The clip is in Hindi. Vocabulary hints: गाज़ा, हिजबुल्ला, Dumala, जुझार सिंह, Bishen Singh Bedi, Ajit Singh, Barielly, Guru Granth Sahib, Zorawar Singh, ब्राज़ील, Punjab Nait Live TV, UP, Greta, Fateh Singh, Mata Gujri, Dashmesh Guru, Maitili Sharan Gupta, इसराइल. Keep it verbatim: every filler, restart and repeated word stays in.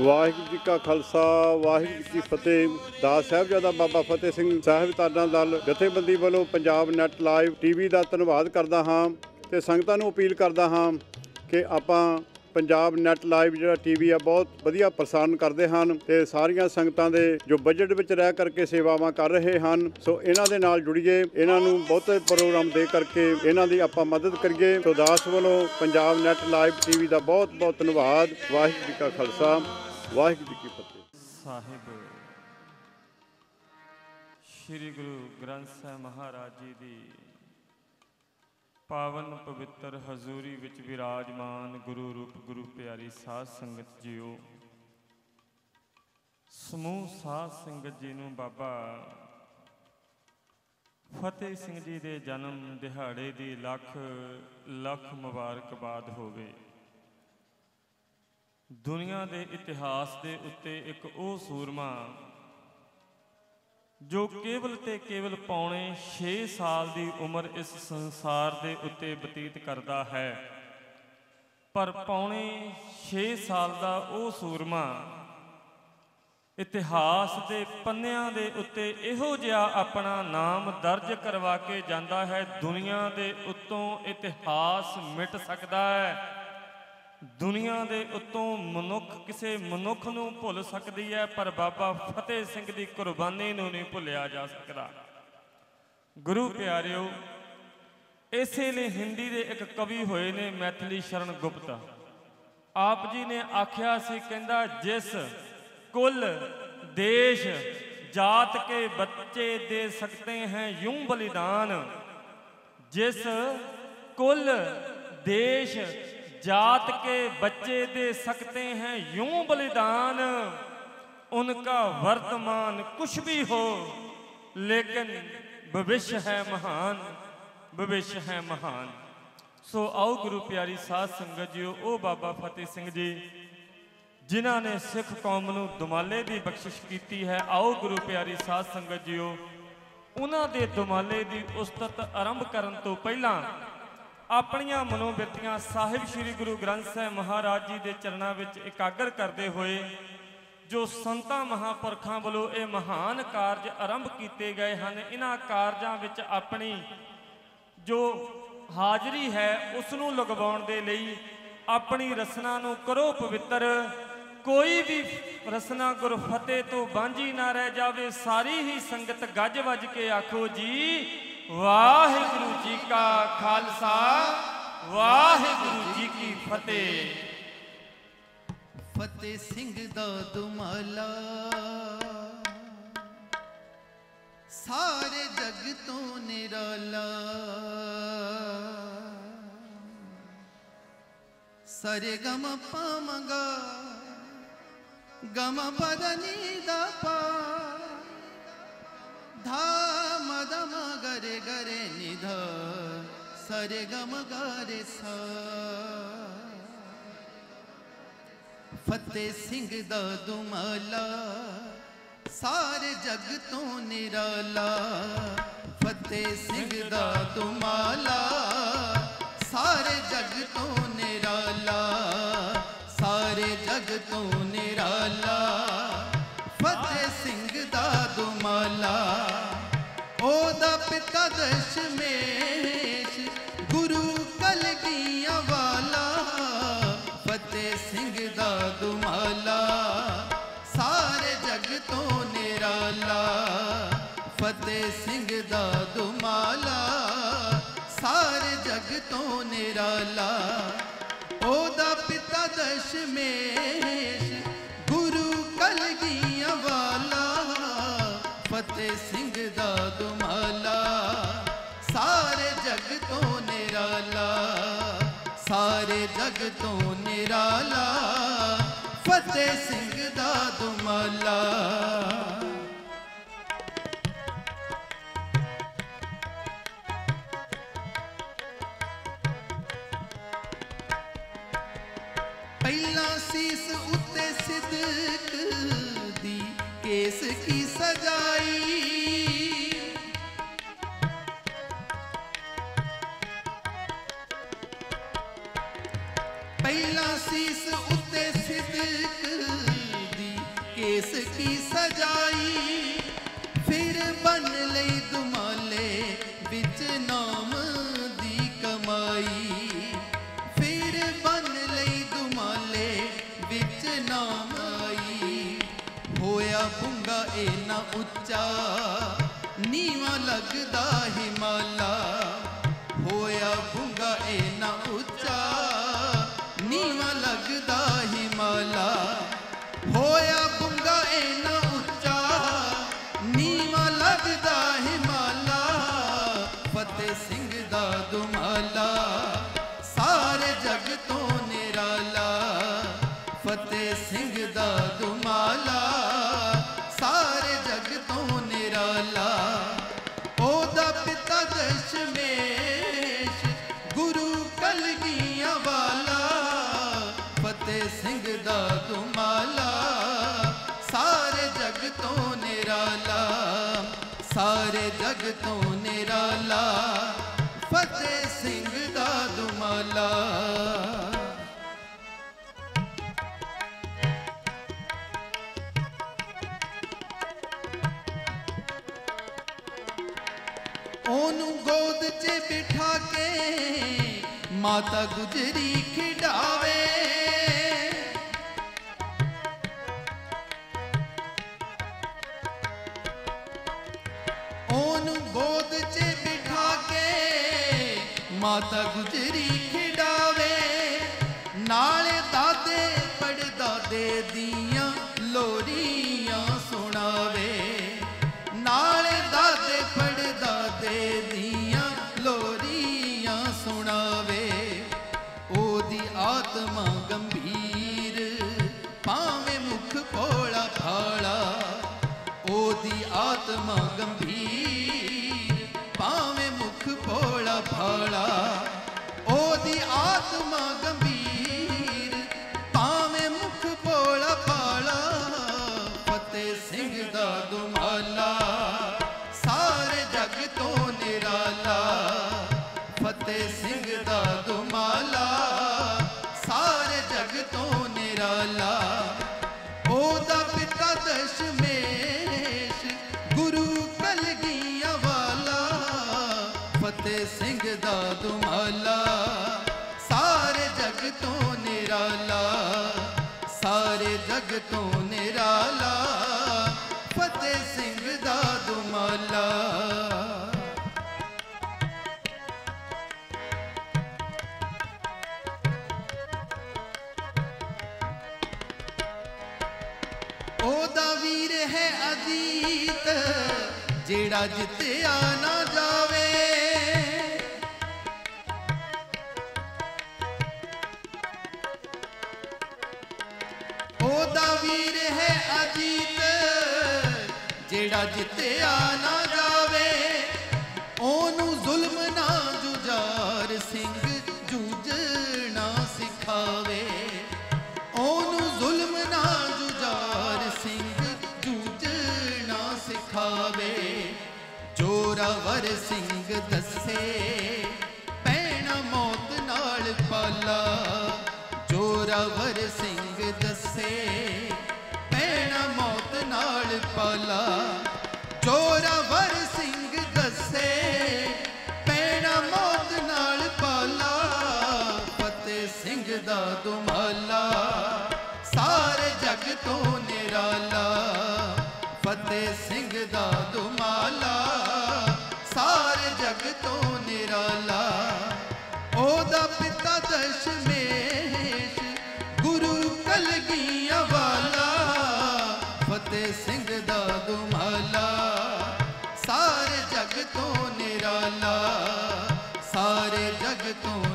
ਵਾਹਿਗੁਰੂ जी का खालसा वाहिगुरू जी की फतेह। दास साहबजादा बाबा फतेह सिंह साहिबजादा दल जथेबंदी वालों पंजाब नैट लाइव टीवी का धन्यवाद करता हाँ तो संगतां नूं अपील करता हाँ कि आपां पंजाब नैट लाइव जिहड़ा टीवी आ बहुत वधिया प्रसारण करते हैं तो सारिया संगतां दे जो बजट विच रह करके सेवावां कर रहे हैं सो इन्हां दे नाल जुड़िए, इन्हां नूं बहुते प्रोग्राम दे करके इन्हां दी आपां मदद करिए। तो दास वालों पंजाब नैट लाइव टीवी का बहुत बहुत धन्यवाद। वाहिगुरू जी का खालसा वाहिगुरू जी की फतेह। साहिब श्री गुरु ग्रंथ साहिब महाराज जी की पावन पवित्र हजूरी विच विराजमान गुरु रूप गुरु प्यारी साध संगत जीओ, समूह साध संगत जी नूं बाबा फतेह सिंह जी दे जन्म दिहाड़े की लख लख मुबारकबाद होवे। दुनिया के इतिहास के उत्ते एक ओ सूरमा जो केवल तो केवल पौने छे साल की उम्र इस संसार के उत्ते बतीत करता है, पर पौने छे साल का वो सूरमा इतिहास के पन्नियां दे उत्ते इहो जिहा अपना नाम दर्ज करवा के जाता है। दुनिया के उत्तों इतिहास मिट सकता है, दुनिया के उत्तों मनुख किसी मनुख नूं भुल सकती है, पर बाबा फतेह सिंह की कुर्बानी नूं नहीं भुलिया जा सकता। गुरु प्यारिओ, इसलिए हिंदी के एक कवि होए ने मैथिली शरण गुप्ता, आप जी ने आख्या सी, कहंदा जिस कुल देश जात के बच्चे दे सकते हैं यूं बलिदान, जिस कुल देश जात के बच्चे दे सकते हैं यूं बलिदान, उनका वर्तमान कुछ भी हो लेकिन भविष्य है महान, भविष्य है महान। सो आओ गुरु प्यारी साध संगत जी, ओ बाबा फतेह सिंह जी जिन्हां ने सिख कौम नूं दुमाले की बख्शिश की है, आओ गुरु प्यारी साध संगत जी उन्हां दे दुमाले की उसतत आरंभ करन तो पहलां अपनिया मनोबिरतियां साहिब श्री गुरु ग्रंथ साहिब महाराज जी के चरणों में एकागर करते हुए जो संतां महापुरखों वालों ये महान कार्य आरंभ किए गए हैं, इन्हां कार्यों में अपनी जो हाजरी है उसनूं लगवाउण दे लई अपनी रसना नूं करो पवित्र। कोई भी रसना गुर फतेह तो बांझी ना रह जावे। सारी ही संगत गज वज के आखो जी वाहिगुरु जी का खालसा वाहिगुरु जी की फतेह। फतेह सिंह दा दुमाला सारे जग तो निराला, सारे गम पामगा गम बदनी दा पा धा मदम गरे गरे निधा सरे गम गरे सा। फतेह सिंह दा दुमाला सारे जग तो निराला, फतेह सिंह दा दुमाला सारे जग तो निराला, सारे जग तो निराला, फतेह सिंह दा दुमाला। ओदा पिता दशमेश गुरु कलगियां वाला, फतेह सिंह दा दुमाला सारे जग तो निराला, फतेह सिंह दा दुमाला सारे जग तो निराला। ओदा पिता दशमेश गुरु कलगियां वाला, फतेह सिंह दा दुमाला सारे जग तो निराला, सारे जग तो निराला, फतेह सिंह दा दुमाला। पहला सीस उत्ते सिद्क दी केस की सजाई, पहला सीस उत्ते सिद्क केस की सजाई फिर बन ले दुमाले बिच नाम दी कमाई फिर बन ले दुमाले बिच नाम आई होया बुंगा एना उच्चा नीवा लगदा हिमाला होया बुंगा एना उच्चा नीवा लगदा हिमाला होया बुंगा एना उच्चा नीवा लगदा हिमाला फतेह सिंह दा दुमाला सारे जग तो निराला फतेह सिंह दा दुमाला सारे जग तो निराला ओदा पिता दशमेश गुरु कलगियां वाला फतेह सिंह दा दुमाला सारे जग तो निराला सारे जग तो निराला फतेह सिंह दा दुमाला ओनू गोद च बिठा के माता गुजरी खिडावे गोद च बिठा के माता गुजरी खिडावे नाले दादे बड़े दादे दियां लोरियां सुनावे नाले दादे बड़े दादे दियां लोरियां सुनावे ओदी आत्मा गंभीर पावे मुख भोला भाला ओदी आत्मा गंभीर भावे मुख भोला भाला ओदी आत्मा गंभीर भावे मुख भोला भाला फतेह सिंह दा दुमाला सारे जग तो निराला फतेह सिंह दा दुमाला सारे जग तो निराला ओदा पिता दशमेश गुरु कलगियां वाला फतेह सिंह दा दुमाला सारे जग तो निराला सारे जग तो निराला फतेह सिंह दा दुमाला ओदा वीर है अजीत जेड़ा जितया ना जावे ओदा वीर है अजीत जेड़ा जितया ना जावे ओनू जुल्म ना जुझार सिंह जूझना सिखावे ओनू जुल्म ना जोरावर सिंह दसे पैना मौत नाल पाला जोरावर सिंह दसे पैना मौत नाल पाला जोरावर सिंह दसे पैना मौत नाल पाला फतेह सिंह दा दुमाला सारे जग तो निराला फतेह सिंह दा दुमाला सारे जग तो निराला ओदा पिता दशमेश गुरु कलगियां वाला फतेह सिंह दा दुमाला सारे जग तो निराला सारे जग तो